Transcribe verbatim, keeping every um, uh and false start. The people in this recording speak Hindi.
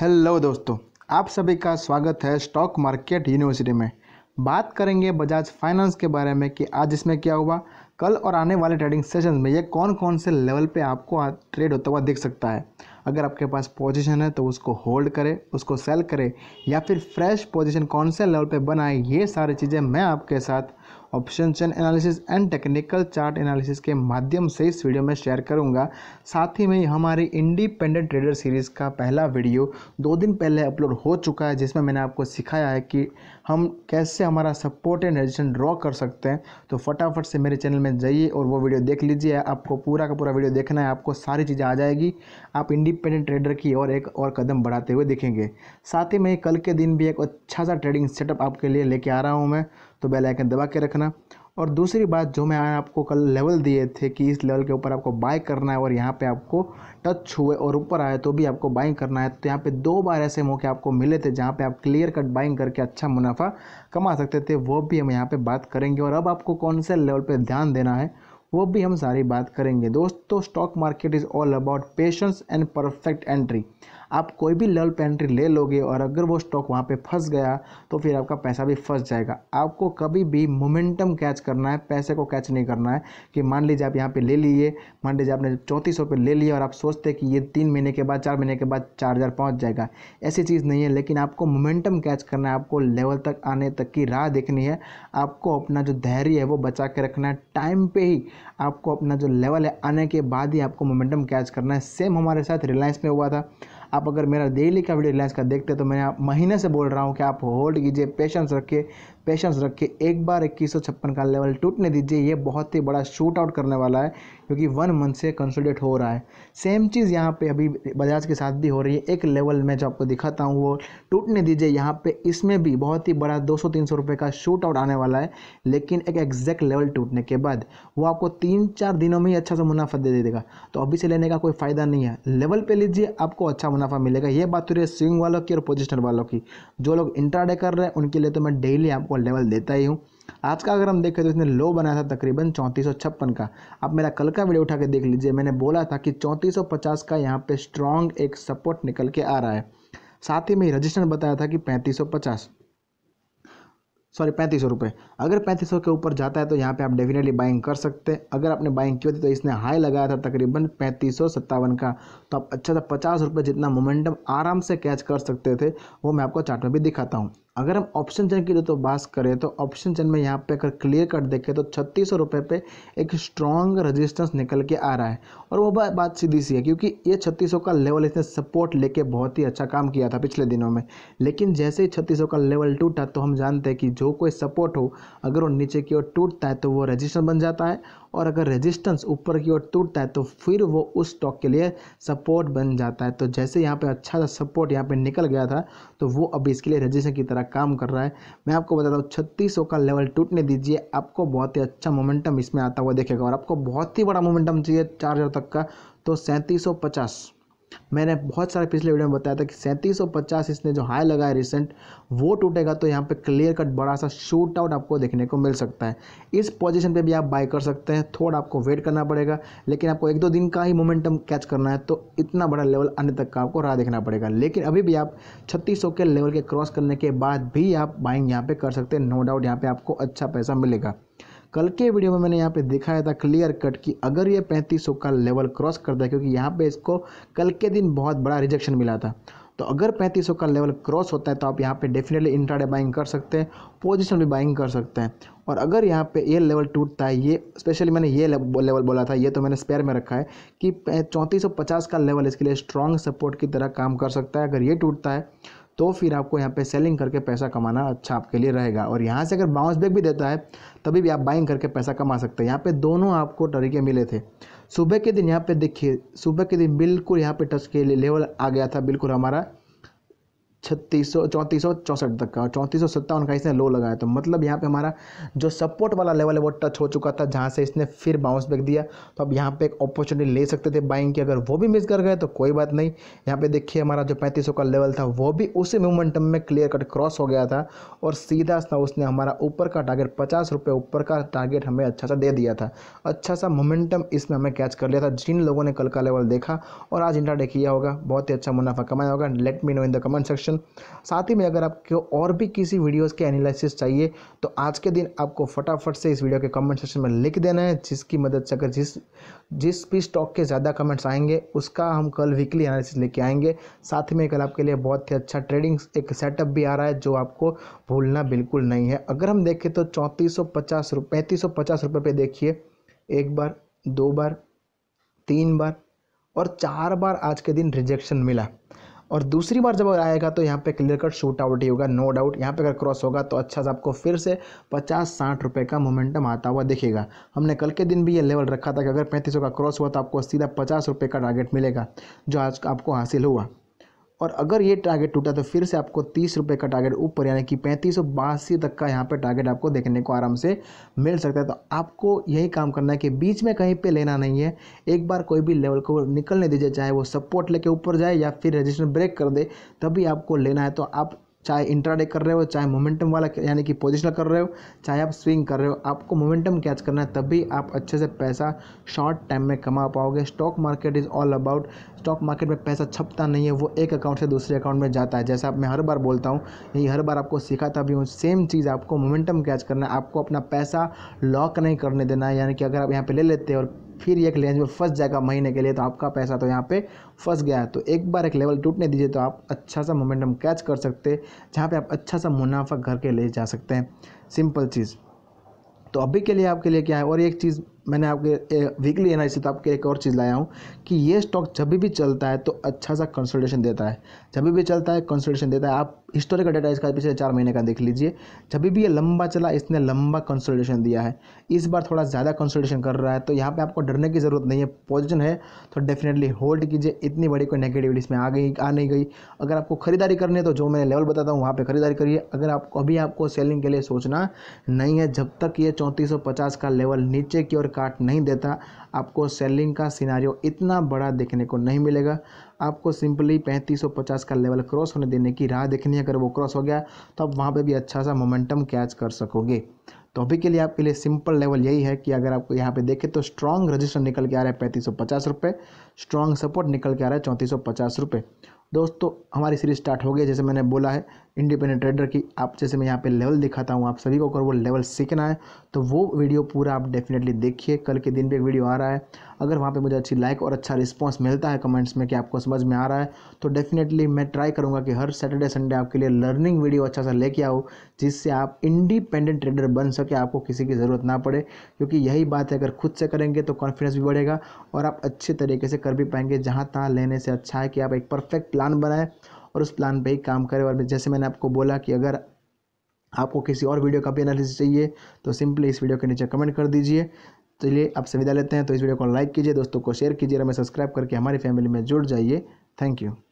हेलो दोस्तों, आप सभी का स्वागत है स्टॉक मार्केट यूनिवर्सिटी में। बात करेंगे बजाज फाइनेंस के बारे में कि आज इसमें क्या हुआ, कल और आने वाले ट्रेडिंग सेशन में ये कौन कौन से लेवल पे आपको ट्रेड होता हुआ दिख सकता है। अगर आपके पास पोजीशन है तो उसको होल्ड करें, उसको सेल करें, या फिर फ्रेश पोजीशन कौन से लेवल पे बनाए, ये सारी चीज़ें मैं आपके साथ option chain analysis and technical chart analysis के माध्यम से इस वीडियो में शेयर करूंगा। साथ ही में हमारी इंडिपेंडेंट ट्रेडर सीरीज़ का पहला वीडियो दो दिन पहले अपलोड हो चुका है, जिसमें मैंने आपको सिखाया है कि हम कैसे हमारा सपोर्ट एंड रेजिस्टेंस ड्रॉ कर सकते हैं। तो फटाफट से मेरे चैनल में जाइए और वो वीडियो देख लीजिए। आपको पूरा का पूरा वीडियो देखना है, आपको सारी चीज़ें आ जाएगी, आप इंडिपेंडेंट ट्रेडर की और एक और कदम बढ़ाते हुए देखेंगे। साथ ही में कल के दिन भी एक अच्छा सा ट्रेडिंग सेटअप आपके लिए लेके आ रहा हूँ मैं, तो बेल आइकन दबा के रखना। और दूसरी बात, जो मैं आपको कल लेवल दिए थे कि इस लेवल के ऊपर आपको बाय करना है और यहाँ पे आपको टच हुए और ऊपर आए तो भी आपको बाइंग करना है, तो यहाँ पे दो बार ऐसे मौके आपको मिले थे जहाँ पे आप क्लियर कट बाइंग करके अच्छा मुनाफा कमा सकते थे, वो भी हम यहाँ पे बात करेंगे। और अब आपको कौन से लेवल पर ध्यान देना है वो भी हम सारी बात करेंगे। दोस्तों, stock market is all about patience and perfect entry. आप कोई भी लेवल पर एंट्री ले लोगे और अगर वो स्टॉक वहाँ पे फंस गया तो फिर आपका पैसा भी फंस जाएगा। आपको कभी भी मोमेंटम कैच करना है, पैसे को कैच नहीं करना है कि मान लीजिए आप यहाँ पे ले लिए, मान लीजिए आपने चौंतीस सौ पे ले लिया और आप सोचते कि ये तीन महीने के बाद, चार महीने के बाद चार हज़ार पहुँच जाएगा, ऐसी चीज़ नहीं है। लेकिन आपको मोमेंटम कैच करना है, आपको लेवल तक आने तक की राह देखनी है, आपको अपना जो धैर्य है वो बचा के रखना है। टाइम पर ही आपको अपना जो लेवल है आने के बाद ही आपको मोमेंटम कैच करना है। सेम हमारे साथ रिलायंस में हुआ था। आप अगर मेरा डेली का वीडियो रिलायंस का देखते तो मैं महीने से बोल रहा हूँ कि आप होल्ड कीजिए, पेशेंस रखिए, पेशेंस रखिए, एक बार इक्कीस सौ छप्पन का लेवल टूटने दीजिए। ये बहुत ही बड़ा शूट आउट करने वाला है क्योंकि वन मंथ से कंसोलिडेट हो रहा है। सेम चीज़ यहाँ पे अभी बजाज के साथ भी हो रही है। एक लेवल में जो आपको दिखाता हूँ वो टूटने दीजिए, यहाँ पर इसमें भी बहुत ही बड़ा दो सौ तीन सौ रुपये का शूट आउट आने वाला है, लेकिन एक एग्जैक्ट लेवल टूटने के बाद वो आपको तीन चार दिनों में ही अच्छा सा मुनाफा दे देगा। तो अभी से लेने का कोई फ़ायदा नहीं है, लेवल पर लीजिए, आपको अच्छा मुनाफा मिलेगा। ये बात हो रही है स्विंग वालों की और पोजिशनल वालों की। जो लोग इंट्राडे कर रहे हैं उनके लिए तो मैं डेली आपको लेवल देता ही हूँ। आज का अगर हम देखें तो इसने लो बनाया था तकरीबन चौंतीस सौ छप्पन का। आप मेरा कल का वीडियो उठा के देख लीजिए, मैंने बोला था कि चौंतीस सौ पचास का यहाँ पे स्ट्रांग एक सपोर्ट निकल के आ रहा है। साथ ही में रजिस्टेंस बताया था कि पैंतीस सौ पचास सॉरी पैंतीस सौ रुपये, अगर पैंतीस सौ के ऊपर जाता है तो यहाँ पे आप डेफिनेटली बाइंग कर सकते हैं। अगर आपने बाइंग की होती तो इसने हाई लगाया था तकरीबन पैंतीस सौ सत्तावन का, तो आप अच्छा था पचास रुपये जितना मोमेंटम आराम से कैच कर सकते थे, वो मैं आपको चार्ट में भी दिखाता हूँ। अगर हम ऑप्शन चेन की तो बात करें तो ऑप्शन चेन में यहाँ पे अगर क्लियर कट देखें तो छत्तीस सौ रुपये पे एक स्ट्रॉन्ग रेजिस्टेंस निकल के आ रहा है। और वो बात सीधी सी है क्योंकि ये छत्तीस सौ का लेवल इसने सपोर्ट लेके बहुत ही अच्छा काम किया था पिछले दिनों में, लेकिन जैसे ही छत्तीस सौ का लेवल टूटा तो हम जानते हैं कि जो कोई सपोर्ट हो अगर वो नीचे की ओर टूटता है तो वो रेजिस्टेंस बन जाता है, और अगर रेजिस्टेंस ऊपर की ओर टूटता है तो फिर वो उस स्टॉक के लिए सपोर्ट बन जाता है। तो जैसे यहाँ पे अच्छा सा सपोर्ट यहाँ पे निकल गया था तो वो अभी इसके लिए रेजिस्टेंस की तरह काम कर रहा है। मैं आपको बताता हूँ, छत्तीस सौ का लेवल टूटने दीजिए, आपको बहुत ही अच्छा मोमेंटम इसमें आता हुआ देखेगा। और आपको बहुत ही बड़ा मोमेंटम चाहिए चार हज़ार तक का, तो सैंतीस सौ पचास मैंने बहुत सारे पिछले वीडियो में बताया था कि सैंतीस सौ पचास इसने जो हाई लगाया रिसेंट वो टूटेगा तो यहाँ पे क्लियर कट बड़ा सा शूट आउट आपको देखने को मिल सकता है। इस पोजीशन पे भी आप बाय कर सकते हैं, थोड़ा आपको वेट करना पड़ेगा, लेकिन आपको एक दो दिन का ही मोमेंटम कैच करना है तो इतना बड़ा लेवल आने तक का आपको राह देखना पड़ेगा। लेकिन अभी भी आप छत्तीस सौ के लेवल के क्रॉस करने के बाद भी आप बाइंग यहाँ पर कर सकते हैं, नो डाउट यहाँ पर आपको अच्छा पैसा मिलेगा। कल के वीडियो में मैंने यहाँ पे दिखाया था क्लियर कट कि अगर ये पैंतीस सौ का लेवल क्रॉस करता है, क्योंकि यहाँ पे इसको कल के दिन बहुत बड़ा रिजेक्शन मिला था, तो अगर पैंतीस सौ का लेवल क्रॉस होता है तो आप यहाँ पे डेफिनेटली इंट्राडे बाइंग कर सकते हैं, पोजीशन भी बाइंग कर सकते हैं। और अगर यहाँ पे ये लेवल टूटता है, ये स्पेशली मैंने ये लेवल बोला था, ये तो मैंने स्पेयर में रखा है कि चौंतीस सौ पचास का लेवल इसके लिए स्ट्रॉन्ग सपोर्ट की तरह काम कर सकता है। अगर ये टूटता है तो फिर आपको यहाँ पे सेलिंग करके पैसा कमाना अच्छा आपके लिए रहेगा। और यहाँ से अगर बाउंस बैक भी देता है तभी भी आप बाइंग करके पैसा कमा सकते हैं। यहाँ पे दोनों आपको तरीके मिले थे। सुबह के दिन यहाँ पे देखिए, सुबह के दिन बिल्कुल यहाँ पे टच के लिए लेवल आ गया था, बिल्कुल हमारा छत्तीस सौ चौंतीस सौ चौंसठ तक का, चौंतीस सौ सत्तावन का इसने लो लगाया। तो मतलब यहाँ पे हमारा जो सपोर्ट वाला लेवल है वो टच हो चुका था, जहाँ से इसने फिर बाउंस बैक दिया। तो अब यहाँ पे एक अपॉर्चुनिटी ले सकते थे बाइंग की, अगर वो भी मिस कर गए तो कोई बात नहीं। यहाँ पे देखिए हमारा जो पैंतीस सौ का लेवल था वो भी उसी मोमेंटम में क्लियर कट क्रॉस हो गया था और सीधा सा उसने हमारा ऊपर का टारगेट पचास रुपये ऊपर का टारगेट हमें अच्छा सा दे दिया था। अच्छा सा मोमेंटम इसमें हमें कैच कर लिया था। जिन लोगों ने कल का लेवल देखा और आज इंट्राडे किया होगा, बहुत ही अच्छा मुनाफा कमाया होगा। Let me know in the comment section. साथ ही में अगर आपको और भी किसी वीडियोस के एनालिसिस चाहिए तो आज के दिन आपको फटाफट से इस वीडियो के कमेंट सेक्शन में लिख देना है, जिसकी मदद से अगर जिस जिस भी स्टॉक के ज़्यादा कमेंट्स आएंगे उसका हम कल वीकली एनालिसिस लेके आएंगे। साथ में कल आपके लिए बहुत ही अच्छा ट्रेडिंग एक सेटअप भी आ रहा है जो आपको भूलना बिल्कुल नहीं है। अगर हम देखें तो चौंतीस सौ पचास रुपये पैंतीस सौ पचास रुपये पे देखिए एक बार, दो बार, तीन बार और चार बार आज के दिन रिजेक्शन मिला और दूसरी बार जब आएगा तो यहाँ पे क्लियर कट शूट आउट ही होगा, नो डाउट। यहाँ पे अगर क्रॉस होगा तो अच्छा सा आपको फिर से पचास साठ रुपये का मोमेंटम आता हुआ दिखेगा। हमने कल के दिन भी ये लेवल रखा था कि अगर पैंतीस सौ का क्रॉस हुआ तो आपको सीधा पचास रुपये का टारगेट मिलेगा जो आज आपको हासिल हुआ। और अगर ये टारगेट टूटा तो फिर से आपको तीस रुपये का टारगेट ऊपर यानी कि पैंतीस सौ बासी तक का यहाँ पे टारगेट आपको देखने को आराम से मिल सकता है। तो आपको यही काम करना है कि बीच में कहीं पे लेना नहीं है, एक बार कोई भी लेवल को निकलने दीजिए, चाहे वो सपोर्ट लेके ऊपर जाए या फिर रेजिस्टेंस ब्रेक कर दे तभी आपको लेना है। तो आप चाहे इंट्राडे कर रहे हो, चाहे मोमेंटम वाला यानी कि पोजिशनल कर रहे हो, चाहे आप स्विंग कर रहे हो, आपको मोमेंटम कैच करना है, तभी आप अच्छे से पैसा शॉर्ट टाइम में कमा पाओगे। Stock market is all about, stock market में पैसा छपता नहीं है, वो एक अकाउंट से दूसरे अकाउंट में जाता है। जैसा आप मैं हर बार बोलता हूँ, यही हर बार आपको सिखाता भी हूँ, सेम चीज़ आपको मोमेंटम कैच करना है। आपको अपना पैसा लॉक नहीं करने देना है, यानी कि अगर आप यहाँ पर ले लेते हो और फिर एक रेंज में फंस जाएगा महीने के लिए तो आपका पैसा तो यहाँ पे फंस गया है। तो एक बार एक लेवल टूटने दीजिए तो आप अच्छा सा मोमेंटम कैच कर सकते हैं, जहाँ पे आप अच्छा सा मुनाफा घर के ले जा सकते हैं, सिंपल चीज़। तो अभी के लिए आपके लिए क्या है, और एक चीज़ मैंने आपके वीकली एनालिसिस आपके एक और चीज़ लाया हूँ कि ये स्टॉक जब भी चलता है तो अच्छा सा कंसोलिडेशन देता है, जब भी चलता है कंसोलिडेशन देता है। आप हिस्टोरिकल डाटा इसका पिछले चार महीने का देख लीजिए, जब भी ये लंबा चला इसने लंबा कंसोलिडेशन दिया है। इस बार थोड़ा ज़्यादा कंसोलिडेशन कर रहा है, तो यहाँ पे आपको डरने की ज़रूरत नहीं है। पोजीशन है तो डेफिनेटली होल्ड कीजिए, इतनी बड़ी कोई नेगेटिविटी इसमें आ गई आ नहीं गई। अगर आपको खरीदारी करनी है तो जो मैंने लेवल बताता हूँ वहाँ पर खरीदारी करिए। अगर आपको अभी आपको सेलिंग के लिए सोचना नहीं है, जब तक ये चौंतीस सौ पचास का लेवल नीचे की ओर काट नहीं देता आपको सेलिंग का सिनारियो इतना बड़ा देखने को नहीं मिलेगा। आपको सिंपली पैंतीस सौ पचास का लेवल क्रॉस होने देने की राह देखनी है, अगर वो क्रॉस हो गया तो आप वहाँ पे भी अच्छा सा मोमेंटम कैच कर सकोगे। तो अभी के लिए आपके लिए सिंपल लेवल यही है कि अगर आपको यहाँ पे देखें तो स्ट्रॉन्ग रजिस्टर निकल के आ रहा है पैंतीस सौ पचास रुपये, स्ट्रॉन्ग सपोर्ट निकल के आ रहा है चौंतीस सौ पचास रुपये। दोस्तों हमारी सीरीज स्टार्ट हो गई, जैसे मैंने बोला है इंडिपेंडेंट ट्रेडर की। आप जैसे मैं यहाँ पे लेवल दिखाता हूँ आप सभी को, अगर वो लेवल सीखना है तो वो वीडियो पूरा आप डेफिनेटली देखिए। कल के दिन पे एक वीडियो आ रहा है, अगर वहाँ पे मुझे अच्छी लाइक और अच्छा रिस्पांस मिलता है कमेंट्स में कि आपको समझ में आ रहा है तो डेफिनेटली मैं ट्राई करूँगा कि हर सैटरडे संडे आपके लिए लर्निंग वीडियो अच्छा सा लेके आओ, जिससे आप इंडिपेंडेंट ट्रेडर बन सके, आपको किसी की ज़रूरत ना पड़े। क्योंकि यही बात है, अगर खुद से करेंगे तो कॉन्फिडेंस भी बढ़ेगा और आप अच्छे तरीके से कर भी पाएंगे। जहाँ तहाँ लेने से अच्छा है कि आप एक परफेक्ट प्लान बनाएं और उस प्लान पे ही काम करें। और जैसे मैंने आपको बोला कि अगर आपको किसी और वीडियो का भी एनालिसिस चाहिए तो सिंपली इस वीडियो के नीचे कमेंट कर दीजिए। तो चलिए आपसे विदा लेते हैं। तो इस वीडियो को लाइक कीजिए, दोस्तों को शेयर कीजिए और हमें सब्सक्राइब करके हमारी फैमिली में जुड़ जाइए। Thank you.